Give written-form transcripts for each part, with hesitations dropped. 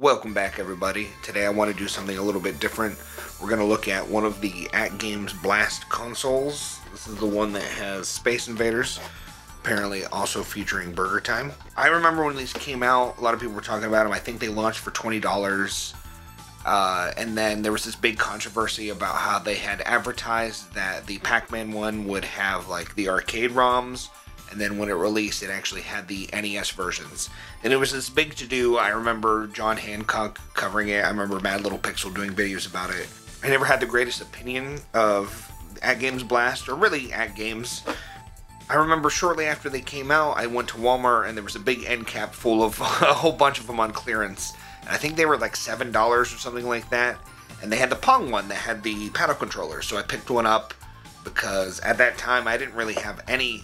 Welcome back, everybody. Today I want to do something a little bit different. We're going to look at one of the AtGames Blast consoles. This is the one that has Space Invaders, apparently also featuring Burger Time. I remember when these came out, a lot of people were talking about them. I think they launched for $20. And then there was this big controversy about how they had advertised that the Pac-Man one would have like the arcade ROMs. And then when it released, it actually had the NES versions. And it was this big to-do. I remember John Hancock covering it. I remember Mad Little Pixel doing videos about it. I never had the greatest opinion of AtGames Blast, or really AtGames. I remember shortly after they came out, I went to Walmart and there was a big end cap full of a whole bunch of them on clearance. And I think they were like $7 or something like that. And they had the Pong one that had the paddle controller. So I picked one up because at that time I didn't really have any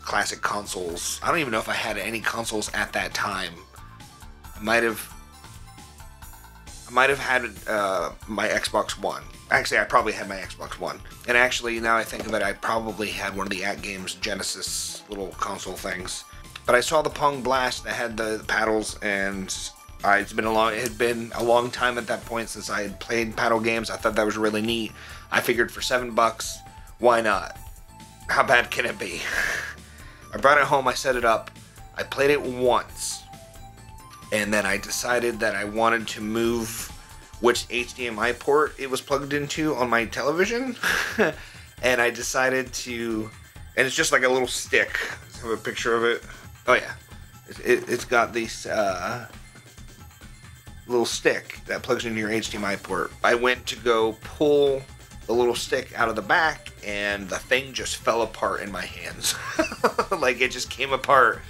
classic consoles. I don't even know if I had any consoles at that time. I might have had my Xbox One. Actually, I probably had my Xbox One. And actually, now I think of it, I probably had one of the AtGames Genesis little console things. But I saw the Pong Blast that had the paddles, and it had been a long time at that point since I had played paddle games. I thought that was really neat. I figured for $7, why not? How bad can it be? I brought it home, I set it up, I played it once, and then I decided that I wanted to move which HDMI port it was plugged into on my television, and I decided to, and it's just like a little stick. Let's have a picture of it. Oh yeah, it's got this little stick that plugs into your HDMI port. I went to go pull the little stick out of the back, and the thing just fell apart in my hands. Like, it just came apart.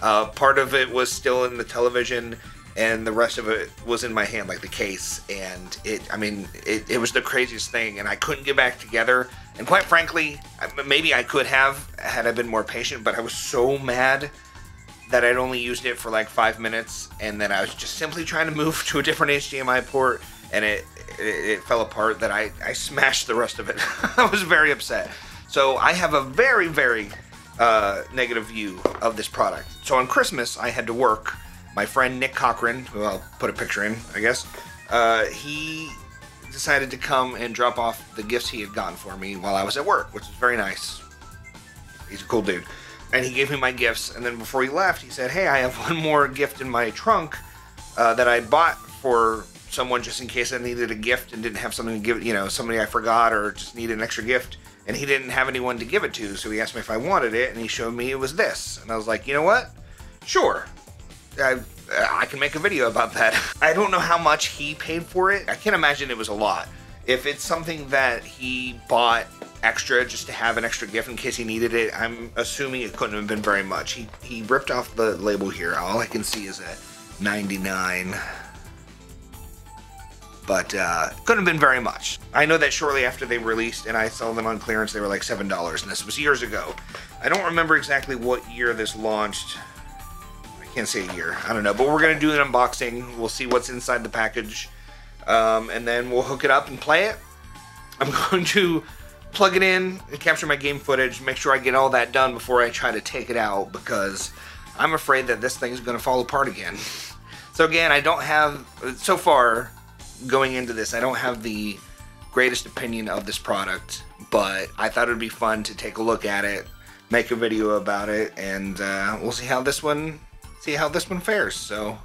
Part of it was still in the television, and the rest of it was in my hand, like the case. And it was the craziest thing, and I couldn't get back together. And quite frankly, maybe I could have had I been more patient, but I was so mad that I'd only used it for like 5 minutes, and then I was just simply trying to move to a different HDMI port, and it fell apart that I smashed the rest of it. I was very upset. So I have a very, very negative view of this product. So on Christmas, I had to work. My friend Nick Cochran, who I'll put a picture in, I guess, he decided to come and drop off the gifts he had gotten for me while I was at work, which is very nice. He's a cool dude. And he gave me my gifts, and then before he left, he said, hey, I have one more gift in my trunk that I bought for someone just in case I needed a gift and didn't have something to give, you know, somebody I forgot or just needed an extra gift, and he didn't have anyone to give it to, so he asked me if I wanted it, and he showed me it was this, and I was like, you know what? Sure. I can make a video about that. I don't know how much he paid for it. I can't imagine it was a lot. If it's something that he bought extra just to have an extra gift in case he needed it, I'm assuming it couldn't have been very much. He ripped off the label here. All I can see is a 99. But couldn't have been very much. I know that shortly after they released and I saw them on clearance, they were like $7, and this was years ago. I don't remember exactly what year this launched. I can't say a year, I don't know, but we're gonna do an unboxing. We'll see what's inside the package, and then we'll hook it up and play it. I'm going to plug it in and capture my game footage, make sure I get all that done before I try to take it out, because I'm afraid that this thing's gonna fall apart again. So again, I don't have, so far, going into this, I don't have the greatest opinion of this product, but I thought it'd be fun to take a look at it, make a video about it, and we'll see how this one fares. So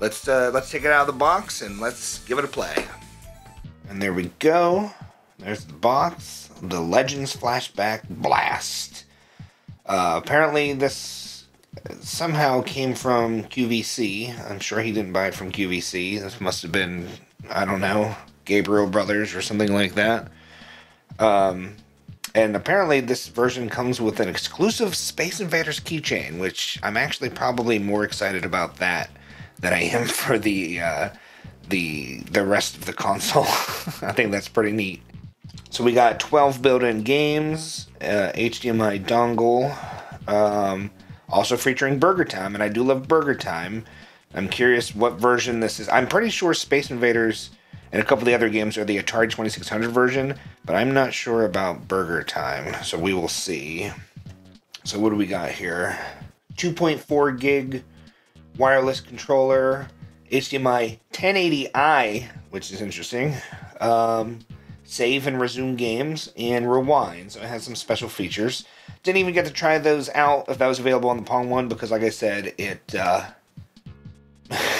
let's take it out of the box and let's give it a play. And there we go. There's the box, the Legends Flashback Blast. Apparently this somehow came from QVC. I'm sure he didn't buy it from QVC. This must have been, I don't know, Gabriel Brothers or something like that. And apparently this version comes with an exclusive Space Invaders keychain, which I'm actually probably more excited about that than I am for the rest of the console. I think that's pretty neat. So we got 12 built-in games, HDMI dongle, also featuring Burger Time, and I do love Burger Time. I'm curious what version this is. I'm pretty sure Space Invaders and a couple of the other games are the Atari 2600 version, but I'm not sure about Burger Time, so we will see. So what do we got here? 2.4 gig wireless controller, HDMI 1080i, which is interesting, save and resume games, and rewind. So it has some special features. Didn't even get to try those out if that was available on the Pong one, because like I said, it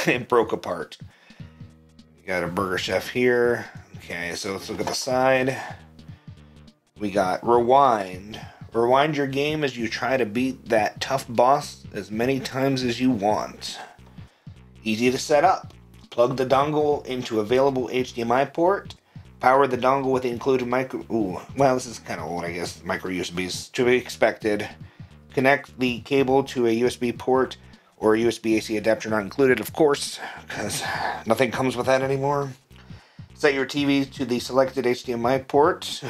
it broke apart. You got a Burger Chef here. Okay, so let's look at the side. We got rewind. Rewind your game as you try to beat that tough boss as many times as you want. Easy to set up. Plug the dongle into available HDMI port. Power the dongle with the included micro... Ooh, well, this is kind of old, I guess. Micro USBs to be expected. Connect the cable to a USB port or a USB-AC adapter not included, of course, because nothing comes with that anymore. Set your TV to the selected HDMI port.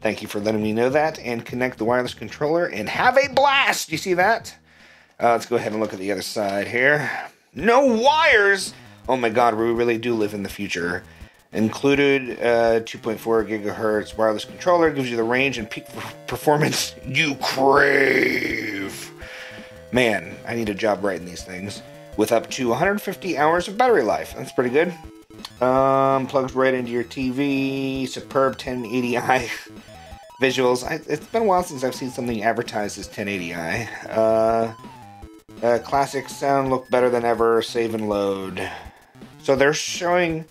Thank you for letting me know that. And connect the wireless controller and have a blast! You see that? Let's go ahead and look at the other side here. No wires! Oh my god, we really do live in the future. Included 2.4 gigahertz wireless controller. Gives you the range and peak performance you crave. Man, I need a job writing these things. With up to 150 hours of battery life. That's pretty good. Plugs right into your TV. Superb 1080i visuals. It's been a while since I've seen something advertised as 1080i. Classic sound, look better than ever. Save and load. So they're showing...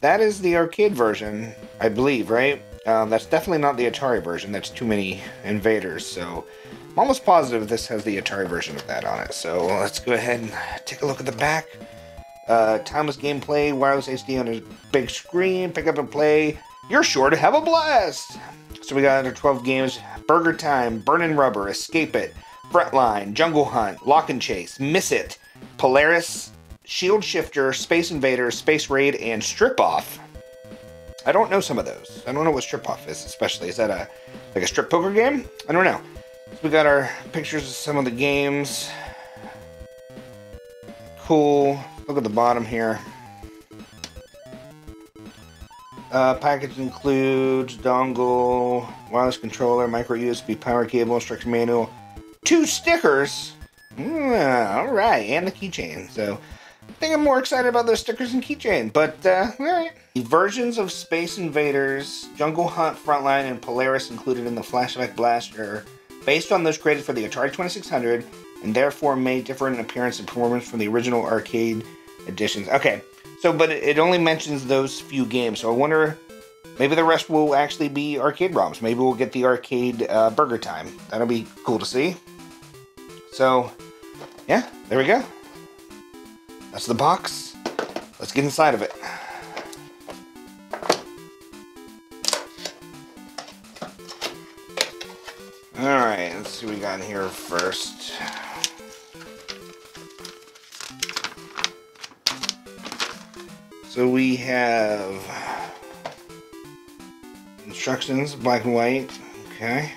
That is the arcade version, I believe, right? That's definitely not the Atari version. That's too many invaders, so... I'm almost positive this has the Atari version of that on it. So let's go ahead and take a look at the back. Timeless gameplay, wireless HD on a big screen, pick up and play. You're sure to have a blast! So we got under 12 games. Burger Time, Burnin' Rubber, Escape It, Frontline, Jungle Hunt, Lock and Chase, Miss It, Polaris, Shield Shifter, Space Invaders, Space Raid, and Strip Off. I don't know some of those. I don't know what Strip Off is, especially. Is that a like a strip poker game? I don't know. So we got our pictures of some of the games. Cool. Look at the bottom here. Package includes dongle, wireless controller, micro USB power cable, instruction manual, 2 stickers. All right, and the keychain. So I think I'm more excited about those stickers and keychain. But all right, the versions of Space Invaders, Jungle Hunt, Frontline, and Polaris included in the Flashback Blast are based on those created for the Atari 2600. And therefore may differ in appearance and performance from the original arcade editions. Okay, so, but it only mentions those few games, so I wonder, maybe the rest will actually be arcade ROMs. Maybe we'll get the arcade Burger Time. That'll be cool to see. So, yeah, there we go. That's the box. Let's get inside of it. All right, let's see what we got in here first. So we have instructions, black and white. Okay.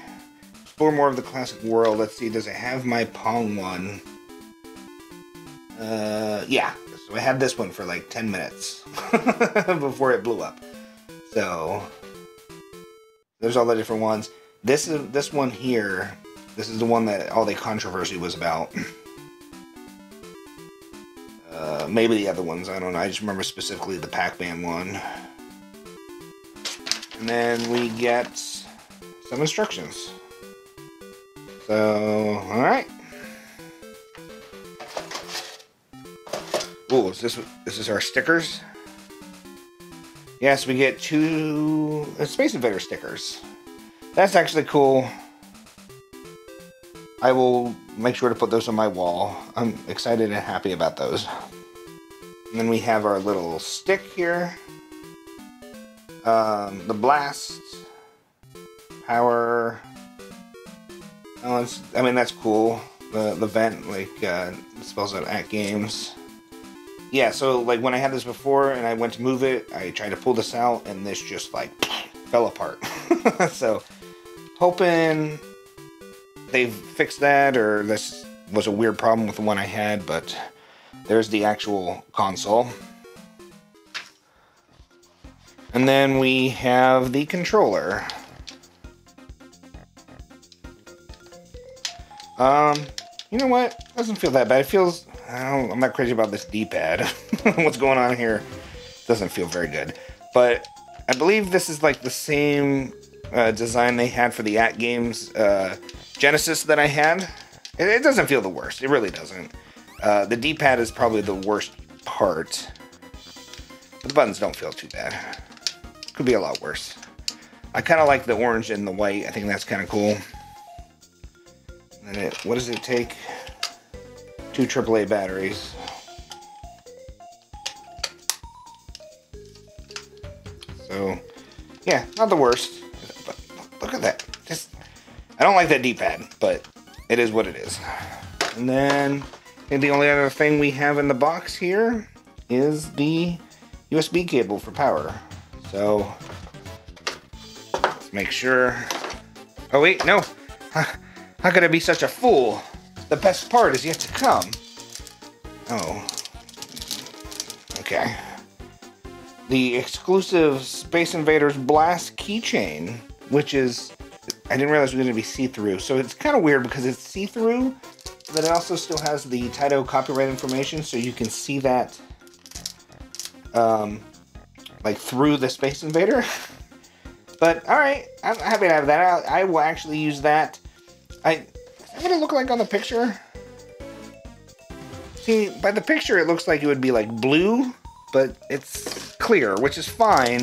Explore more of the classic world. Let's see, does it have my Pong one? Yeah. So I had this one for like 10 minutes before it blew up. So there's all the different ones. This one here, this is the one that all the controversy was about. Maybe the other ones, I don't know. I just remember specifically the Pac-Man one. And then we get some instructions. So, alright. Ooh, is this our stickers? Yes, we get 2 Space Invader stickers. That's actually cool. I will make sure to put those on my wall. I'm excited and happy about those. And then we have our little stick here. The blast. Power. Oh, it's, I mean, that's cool. The vent, like, spells out AtGames. Yeah, so, like, when I had this before and I went to move it, I tried to pull this out and this just, like, fell apart. So... Hoping they've fixed that, or this was a weird problem with the one I had, but there's the actual console. And then we have the controller. You know what? Doesn't feel that bad. It feels I'm not crazy about this D-pad. What's going on here? Doesn't feel very good. But I believe this is like the same design they had for the AtGames Genesis that I had. It doesn't feel the worst. It really doesn't. The D-pad is probably the worst part. But the buttons don't feel too bad. Could be a lot worse. I kind of like the orange and the white. I think that's kind of cool. And then what does it take? 2 AAA batteries. So, yeah, not the worst. But look at that. Just, I don't like that D-pad, but it is what it is. And then I think the only other thing we have in the box here is the USB cable for power. So let's make sure. Oh wait, no. How could I be such a fool? The best part is yet to come. Oh. Okay. The exclusive Space Invaders Blast keychain, which is, I didn't realize it was going to be see-through. So it's kind of weird because it's see-through, but it also still has the Taito copyright information, so you can see that like through the Space Invader. But all right, I'm happy to have that. I will actually use that. Is that what it look like on the picture? See, by the picture, it looks like it would be like blue, but it's clear, which is fine.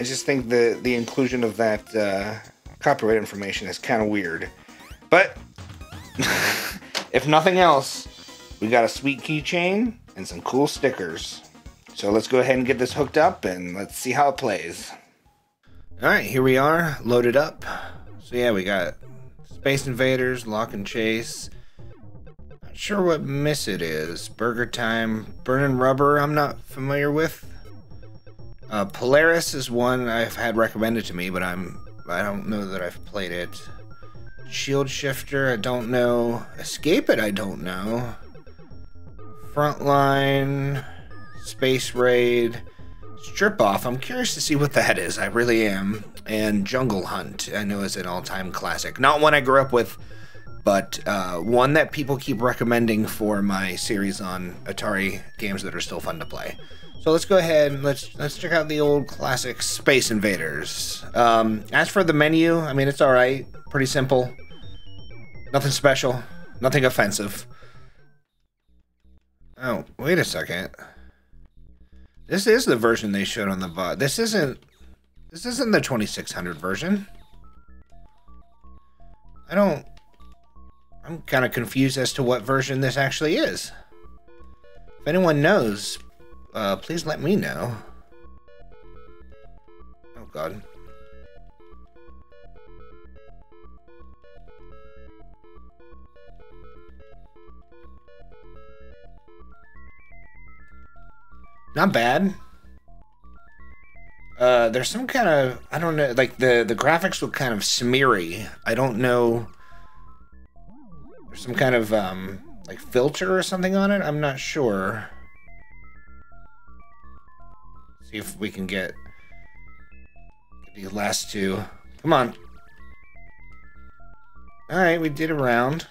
I just think the inclusion of that copyright information is kind of weird. But if nothing else, we got a sweet keychain and some cool stickers. So let's go ahead and get this hooked up and let's see how it plays. All right, here we are, loaded up. So yeah, we got Space Invaders, Lock and Chase. Not sure what miss it is. Burger Time, Burning Rubber, I'm not familiar with. Polaris is one I've had recommended to me, but I don't know that I've played it. Shield Shifter, I don't know. Escape It, I don't know. Frontline, Space Raid, Strip Off, I'm curious to see what that is, I really am. And Jungle Hunt, I know, is an all-time classic. Not one I grew up with, but one that people keep recommending for my series on Atari games that are still fun to play. So let's go ahead and let's check out the old classic Space Invaders. As for the menu, I mean, it's all right. Pretty simple. Nothing special. Nothing offensive. Oh, wait a second. This is the version they showed on the box. This isn't the 2600 version. I'm kind of confused as to what version this actually is. If anyone knows, please let me know. Oh God. Not bad. There's some kind of, I don't know, like the graphics look kind of smeary. I don't know. There's some kind of like filter or something on it. I'm not sure. See if we can get these last two. Come on. All right, we did a round.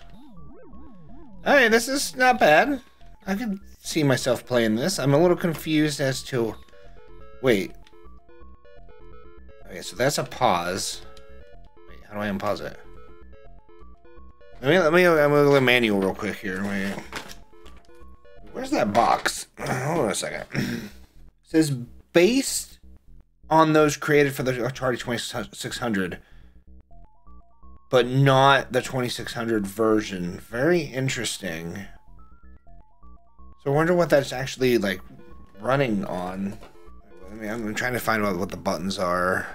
All right, this is not bad. I could see myself playing this. I'm a little confused as to, wait. Okay, so that's a pause. Wait, how do I unpause it? Let me look at the manual real quick here. Wait. Where's that box? Hold on a second. It says based on those created for the Atari 2600, but not the 2600 version. Very interesting. So I wonder what that's actually like running on. I mean, I'm trying to find out what the buttons are.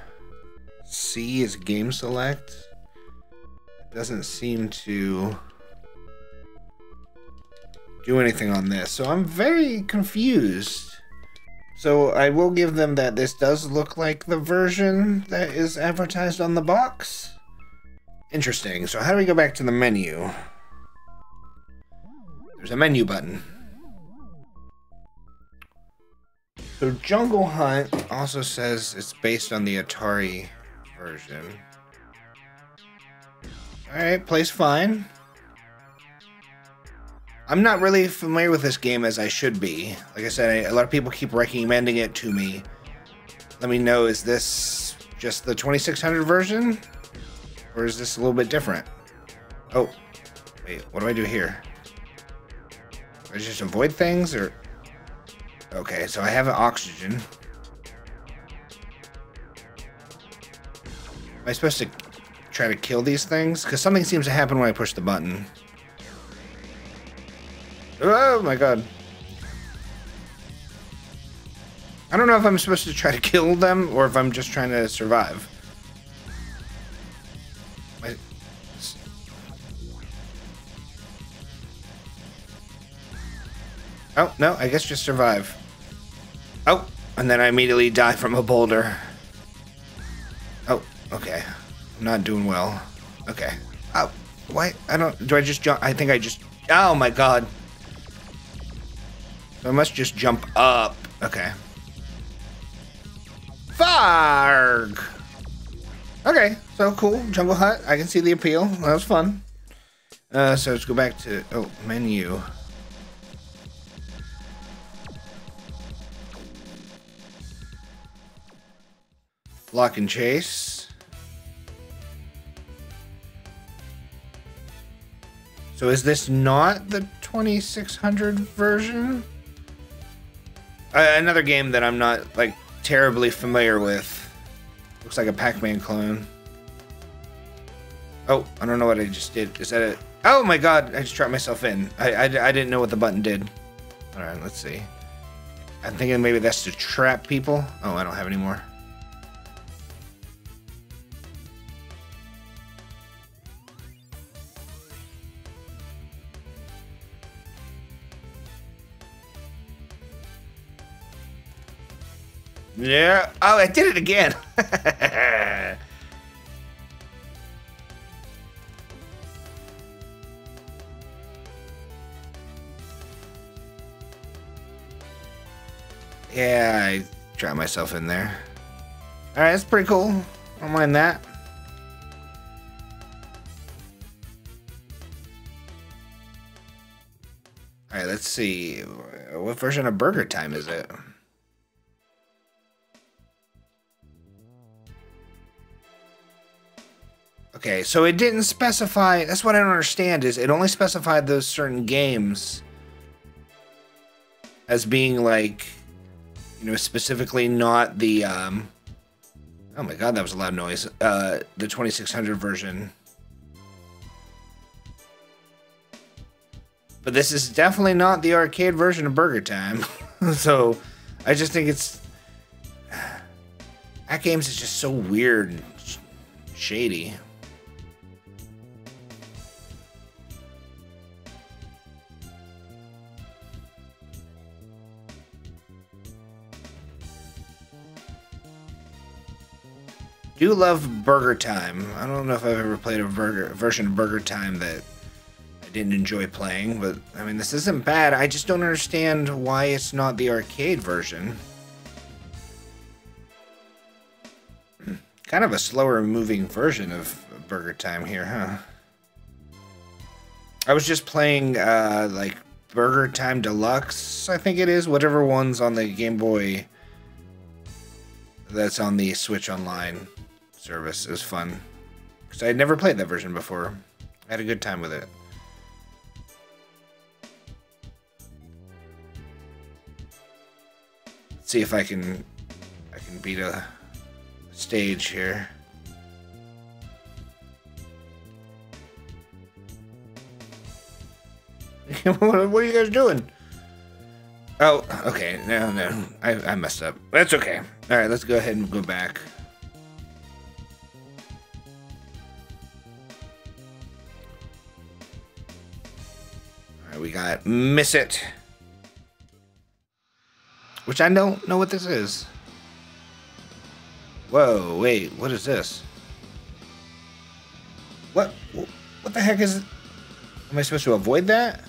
C is game select. It doesn't seem to do anything on this, so I'm very confused. So I will give them that this does look like the version that is advertised on the box. Interesting. So how do we go back to the menu? There's a menu button. So Jungle Hunt also says it's based on the Atari version. All right, plays fine. I'm not really familiar with this game as I should be. Like I said, a lot of people keep recommending it to me. Let me know, is this just the 2600 version? Or is this a little bit different? Oh, wait, what do I do here? Do I just avoid things, or? Okay, so I have an oxygen. Am I supposed to try to kill these things? Because something seems to happen when I push the button. Oh my god. I don't know if I'm supposed to try to kill them or if I'm just trying to survive. Oh, no, I guess just survive. Oh, and then I immediately die from a boulder. Oh, okay. I'm not doing well. Okay. Oh, why? I don't... Do I just jump? I think I just... Oh, my God. So I must just jump up. Okay. Farg! Okay, so cool. Jungle Hut. I can see the appeal. That was fun. So let's go back to... Oh, menu. Lock and chase. So is this not the 2600 version? Another game that I'm not like terribly familiar with. Looks like a Pac-Man clone. Oh, I don't know what I just did. Is that it? Oh my God, I just trapped myself in. I didn't know what the button did. All right, let's see. I'm thinking maybe that's to trap people. Oh, I don't have any more. Yeah. Oh, I did it again. Yeah, I trapped myself in there. All right, that's pretty cool. I don't mind that. All right, let's see. What version of Burger Time is it? Okay, so it didn't specify, that's what I don't understand, is it only specified those certain games as being like, you know, specifically not the, oh my god, that was a loud noise, the 2600 version. But this is definitely not the arcade version of Burger Time, so I just think it's, AtGames is just so weird and shady. I do love Burger Time. I don't know if I've ever played a version of Burger Time that I didn't enjoy playing, but I mean, this isn't bad. I just don't understand why it's not the arcade version. Kind of a slower moving version of Burger Time here, huh? I was just playing like Burger Time Deluxe, I think it is, whatever one's on the Game Boy that's on the Switch Online service. It was fun because I had never played that version before. I had a good time with it. Let's see if I can beat a stage here. What are you guys doing? Oh, okay. No, I messed up. That's okay. All right, let's go ahead and go back. All right, we got Miss It, which I don't know what this is. Whoa, wait, what is this? What the heck is it? Am I supposed to avoid that?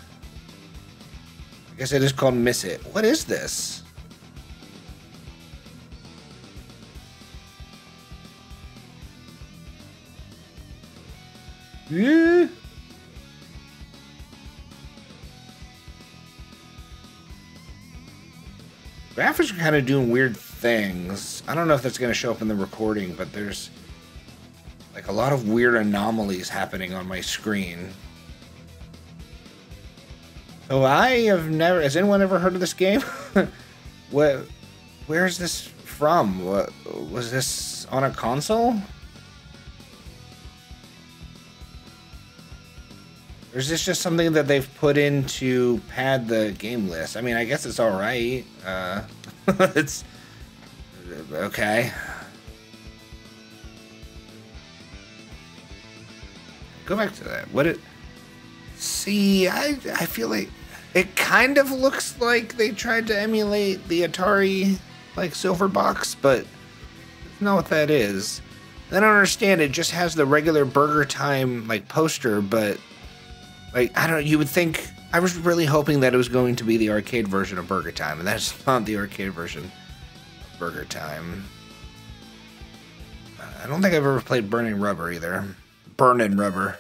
I guess it is called Miss It. What is this? Yeah. graphics are kind of doing weird things. I don't know if that's going to show up in the recording, but there's like a lot of weird anomalies happening on my screen. So I have never... Has anyone ever heard of this game? What? Where is this from? What, was this on a console? Or is this just something that they've put in to pad the game list? I mean, I guess it's all right. It's okay. Go back to that. What it? See, I feel like it kind of looks like they tried to emulate the Atari like silver box, but it's not what that is. I don't understand. It just has the regular Burger Time like poster, but. Like, I don't know, you would think... I was really hoping that it was going to be the arcade version of Burger Time, and that's not the arcade version of Burger Time. I don't think I've ever played Burning Rubber, either. Burning Rubber.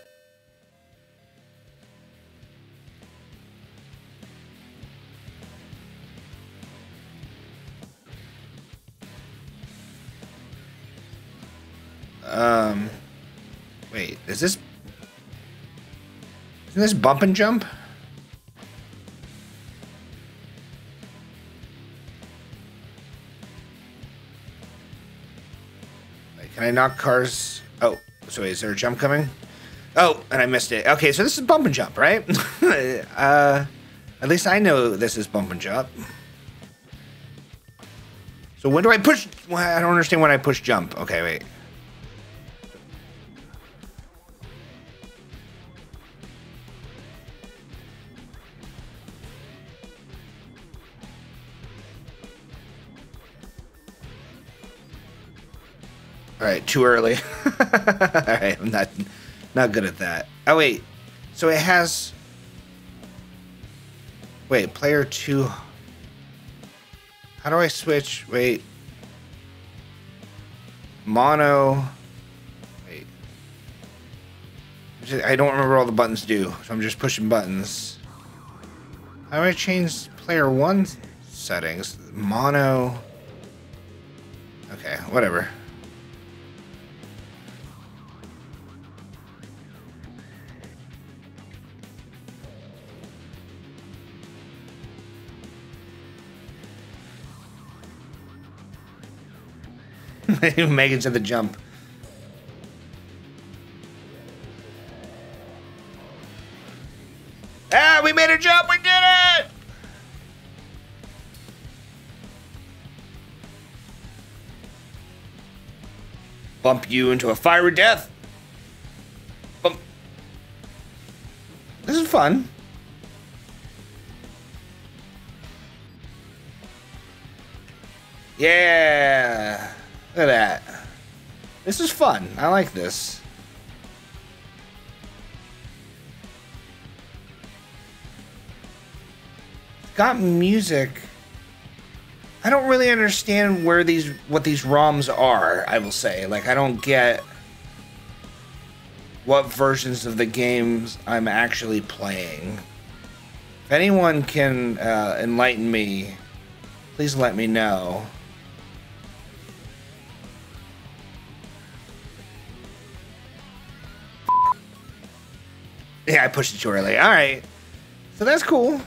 Wait, is this... Isn't this Bump and Jump? Like, can I knock cars? Oh, so wait, is there a jump coming? Oh, and I missed it. Okay, so this is Bump and Jump, right? At least I know this is Bump and Jump. So when do I push? Well, I don't understand when I push jump. Okay, wait. All right, too early. All right, I'm not good at that. Oh wait, so it has. Wait, player two. How do I switch? Wait, mono. Wait, I don't remember all the buttons do, so I'm just pushing buttons. How do I change player one settings? Mono. Okay, whatever. Make it to the jump. Ah, we made a jump! We did it! Bump you into a fiery death. Bump. This is fun. Yeah. Look at that. This is fun. I like this. It's got music. I don't really understand where these what these ROMs are, I will say. Like, I don't get what versions of the games I'm actually playing. If anyone can enlighten me, please let me know. Yeah, I pushed it too early. All right. So that's cool.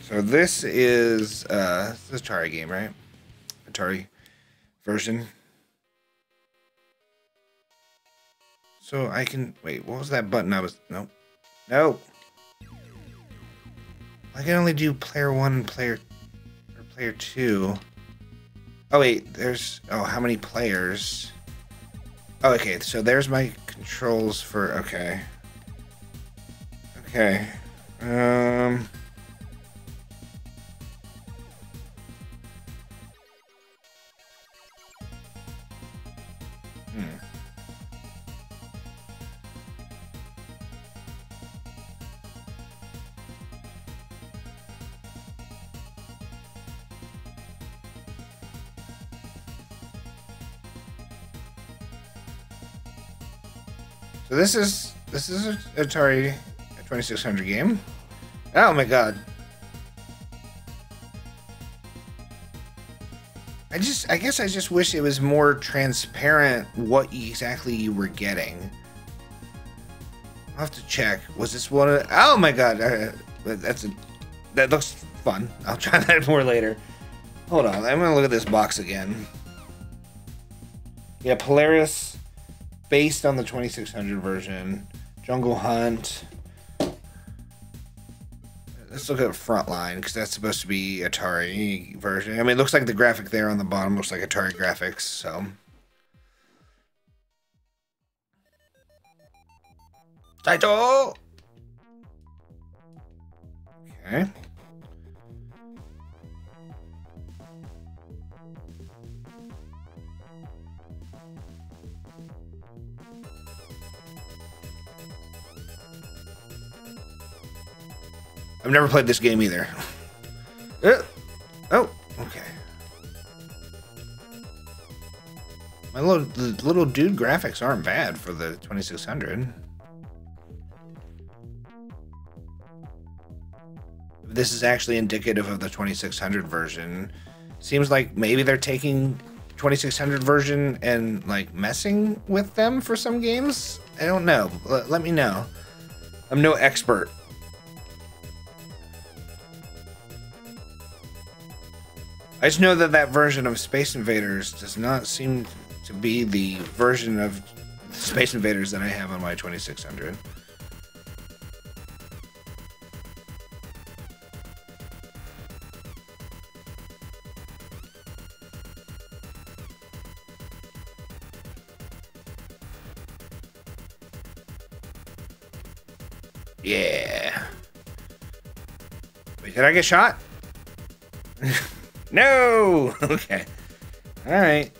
So this is this Atari game, right? Atari version. So I can... Wait, what was that button I was... Nope. Nope. I can only do player one and player two... Oh wait, there's, oh, how many players? Oh, okay, so there's my controls for, okay. Okay, So this is an Atari 2600 game. Oh my god. I guess I just wish it was more transparent what exactly you were getting. I'll have to check. Was this one of, oh my god, that looks fun. I'll try that more later. Hold on, I'm gonna look at this box again. Yeah, Polaris, based on the 2600 version. Jungle Hunt. Let's look at Frontline, because that's supposed to be Atari version. I mean, it looks like the graphic there on the bottom looks like Atari graphics, so. Taito! Okay. I've never played this game either. Oh, okay. My little dude graphics aren't bad for the 2600. This is actually indicative of the 2600 version. Seems like maybe they're taking 2600 version and like messing with them for some games. I don't know. Let me know. I'm no expert. I just know that that version of Space Invaders does not seem to be the version of Space Invaders that I have on my 2600. Yeah. Wait, did I get shot? No! Okay. Alright.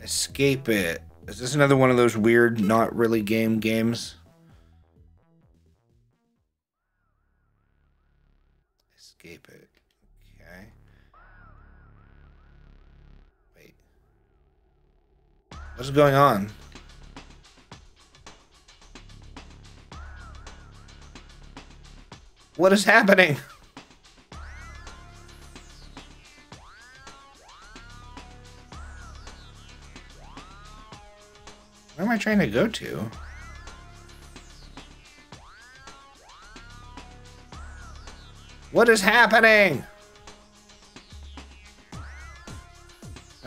Escape It. Is this another one of those weird, not really game games? Escape It. Okay. Wait. What's going on? What is happening? Where am I trying to go to? What is happening? All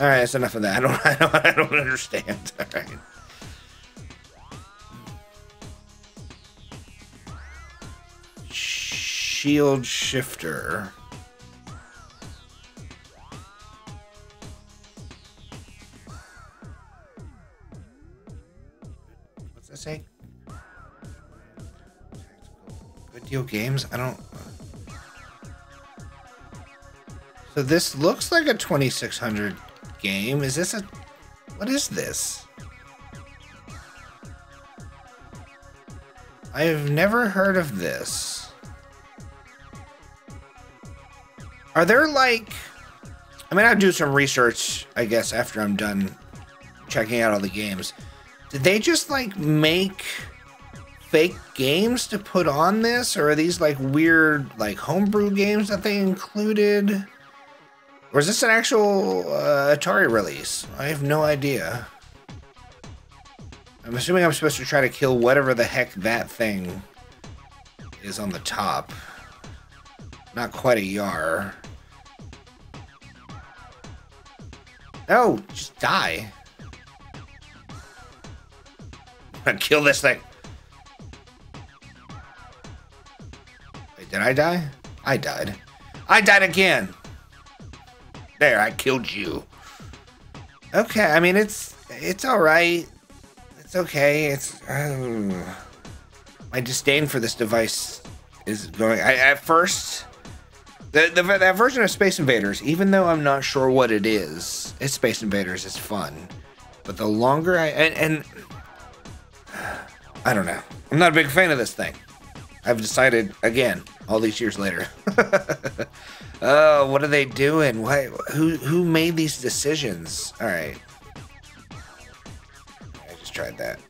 right, that's enough of that. I don't understand. All right. Shield Shifter. What's that say? Video games? I don't. So this looks like a 2600 game. Is this a? What is this? I have never heard of this. Are there like, I mean, I'll do some research, I guess, after I'm done checking out all the games. Did they just like make fake games to put on this? Or are these like weird, like homebrew games that they included? Or is this an actual Atari release? I have no idea. I'm assuming I'm supposed to try to kill whatever the heck that thing is on the top. Not quite a yar. No, just die. Kill this thing. Wait, did I die? I died. I died again. There, I killed you. Okay, I mean, it's all right. It's okay. It's my disdain for this device is going. At first. That version of Space Invaders, even though I'm not sure what it is, it's Space Invaders, it's fun. But the longer I don't know. I'm not a big fan of this thing. I've decided again all these years later. Oh, what are they doing? Why? Who made these decisions? All right. I just tried that.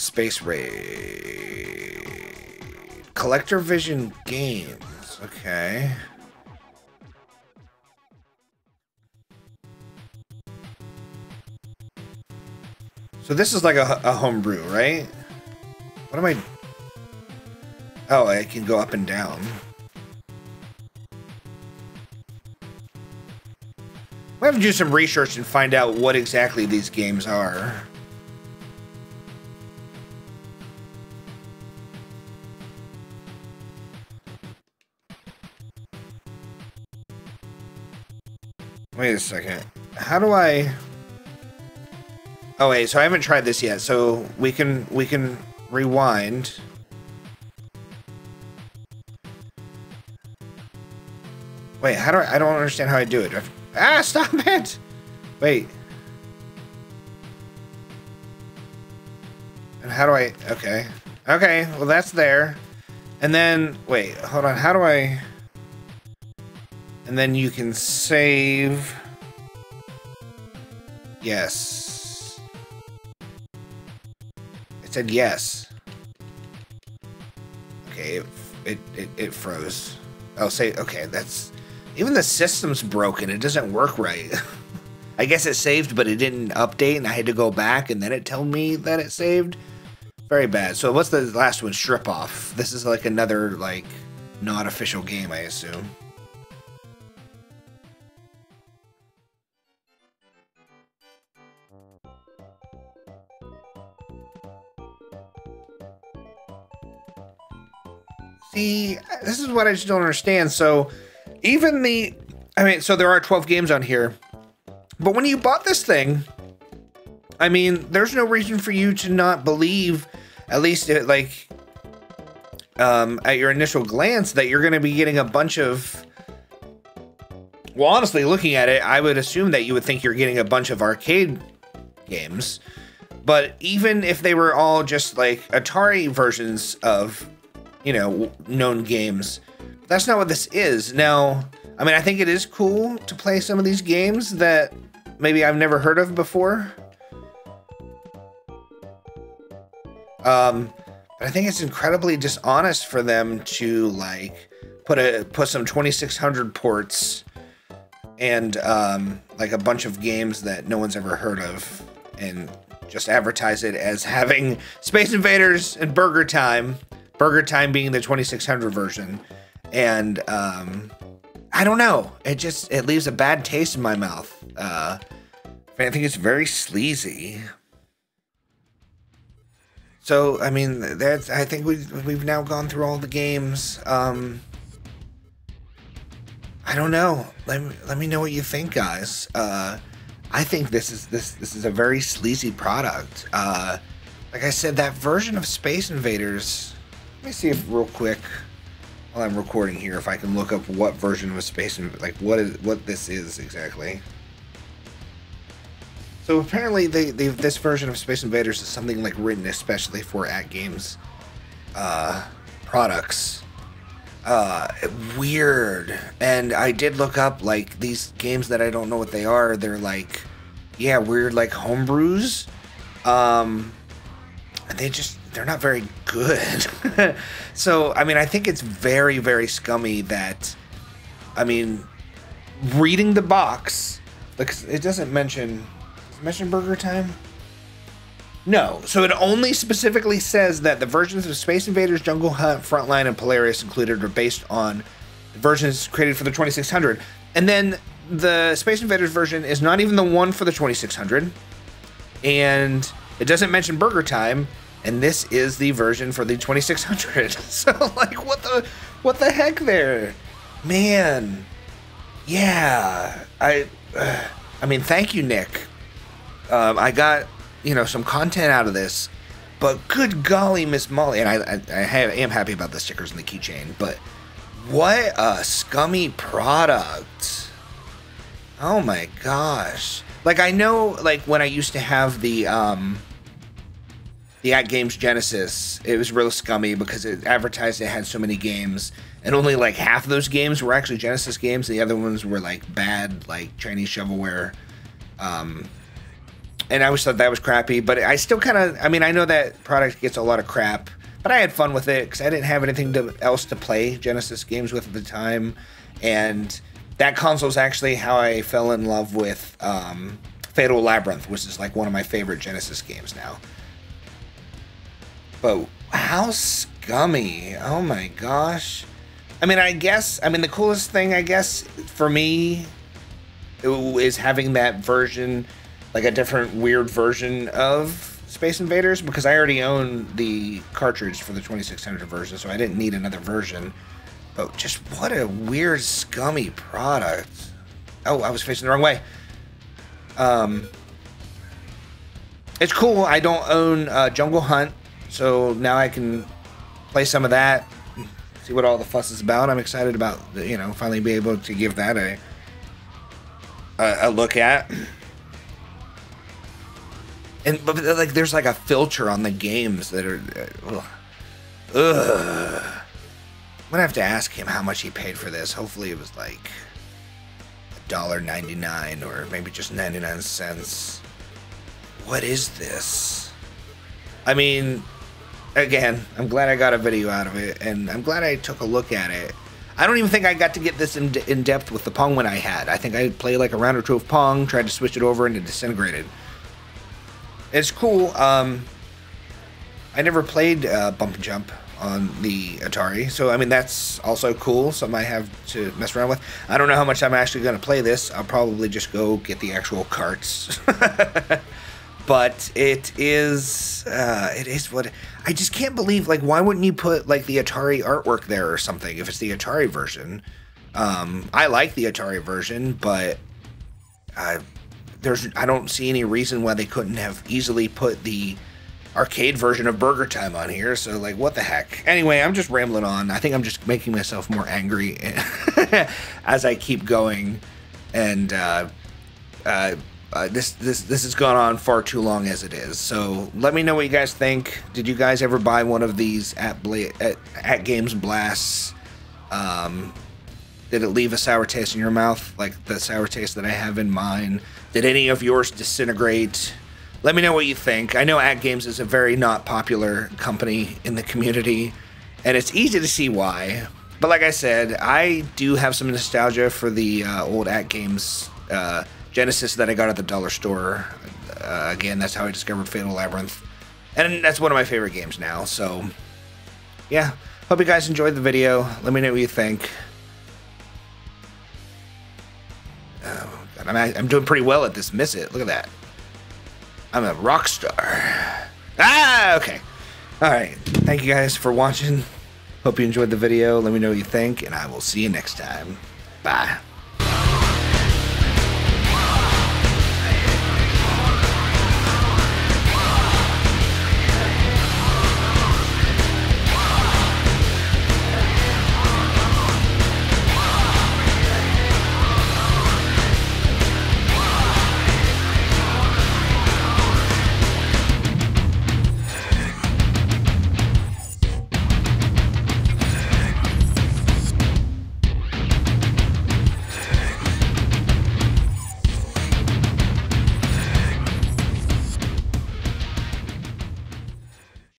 Space Raid. Collector Vision Games. Okay. So this is like a homebrew, right? What am I? Oh, I can go up and down. We have to do some research and find out what exactly these games are. Wait a second. How do I? Oh wait, so I haven't tried this yet, so we can rewind. Wait, how do I don't understand how I do it. Ah, stop it! Wait. And how do I? Okay. Okay, well that's there. And then, wait, hold on, how do I? And then you can save. Yes. Said yes. Okay, it froze. I'll say okay. That's even the system's broken. It doesn't work right. I guess it saved, but it didn't update, and I had to go back, and then it told me that it saved. Very bad. So what's the last one? Strip Off. This is like another like not official game, I assume. This is what I just don't understand. So even the, I mean, so there are 12 games on here, but when you bought this thing, I mean, there's no reason for you to not believe, at least it, like, at your initial glance, that you're going to be getting a bunch of, well, honestly, looking at it, I would assume that you would think you're getting a bunch of arcade games, but even if they were all just like Atari versions of, you know, known games. That's not what this is. Now, I mean, I think it is cool to play some of these games that maybe I've never heard of before. But I think it's incredibly dishonest for them to like put some 2600 ports and like a bunch of games that no one's ever heard of and just advertise it as having Space Invaders and Burger Time. Burger Time being the 2600 version, and I don't know. It leaves a bad taste in my mouth. I think it's very sleazy. So I mean, that's. I think we've now gone through all the games. I don't know. Let me know what you think, guys. I think this is a very sleazy product. Like I said, that version of Space Invaders. Let me see if real quick while I'm recording here if I can look up what version of Space Invaders, like what this is exactly. So apparently this version of Space Invaders is something like written especially for AtGames products. Weird. And I did look up like these games that I don't know what they are. They're like, yeah, weird like homebrews. And they're not very good. So, I mean, I think it's very, very scummy that, I mean, reading the box, it doesn't mention, does it mention Burger Time? No. So it only specifically says that the versions of Space Invaders, Jungle Hunt, Frontline, and Polaris included are based on the versions created for the 2600. And then the Space Invaders version is not even the one for the 2600. And it doesn't mention Burger Time. And this is the version for the 2600. So, like, what the heck there? Man. Yeah. I mean, thank you, Nick. I got, you know, some content out of this. But good golly, Miss Molly. And I am happy about the stickers and the keychain. But what a scummy product. Oh, my gosh. Like, I know, like, when I used to have the... the AtGames Genesis, it was real scummy because it advertised it had so many games, and only like half of those games were actually Genesis games. The other ones were like bad, like Chinese shovelware. And I always thought that was crappy, but I still kind of, I mean, I know that product gets a lot of crap, but I had fun with it because I didn't have anything else to play Genesis games with at the time. And that console is actually how I fell in love with Fatal Labyrinth, which is like one of my favorite Genesis games now. But how scummy. Oh my gosh. I mean, I guess, I mean, the coolest thing, I guess, for me is having that version, like a different weird version of Space Invaders, because I already own the cartridge for the 2600 version, so I didn't need another version. But just what a weird, scummy product. Oh, I was facing the wrong way. It's cool. I don't own Jungle Hunt. So now I can play some of that, see what all the fuss is about. I'm excited about, you know, finally be able to give that a look at. And but like, there's like a filter on the games that are, ugh. I'm gonna have to ask him how much he paid for this. Hopefully it was like $1.99 or maybe just 99 cents. What is this? I mean, again, I'm glad I got a video out of it, and I'm glad I took a look at it. I don't even think I got to get this in depth with the Pong one I had. I think I played like a round or two of Pong, tried to switch it over, and it disintegrated. It's cool. I never played Bump and Jump on the Atari, so I mean, that's also cool, something I have to mess around with. I don't know how much I'm actually going to play this. I'll probably just go get the actual carts. But it is what, I just can't believe, like, why wouldn't you put like the Atari artwork there or something if it's the Atari version? I like the Atari version, but I don't see any reason why they couldn't have easily put the arcade version of Burger Time on here. So like, what the heck? Anyway, I'm just rambling on. I think I'm just making myself more angry as I keep going, and this has gone on far too long as it is. So let me know what you guys think. Did you guys ever buy one of these AtGames Blasts? Did it leave a sour taste in your mouth, like the sour taste that I have in mine? Did any of yours disintegrate? Let me know what you think. I know AtGames is a very not popular company in the community, and it's easy to see why. But like I said, I do have some nostalgia for the old AtGames Genesis that I got at the dollar store. Again, that's how I discovered Fatal Labyrinth, and that's one of my favorite games now. So yeah, hope you guys enjoyed the video. Let me know what you think. Oh God, I'm doing pretty well at this. Miss it. Look at that. I'm a rock star. Ah, okay. All right. Thank you guys for watching. Hope you enjoyed the video. Let me know what you think, and I will see you next time. Bye.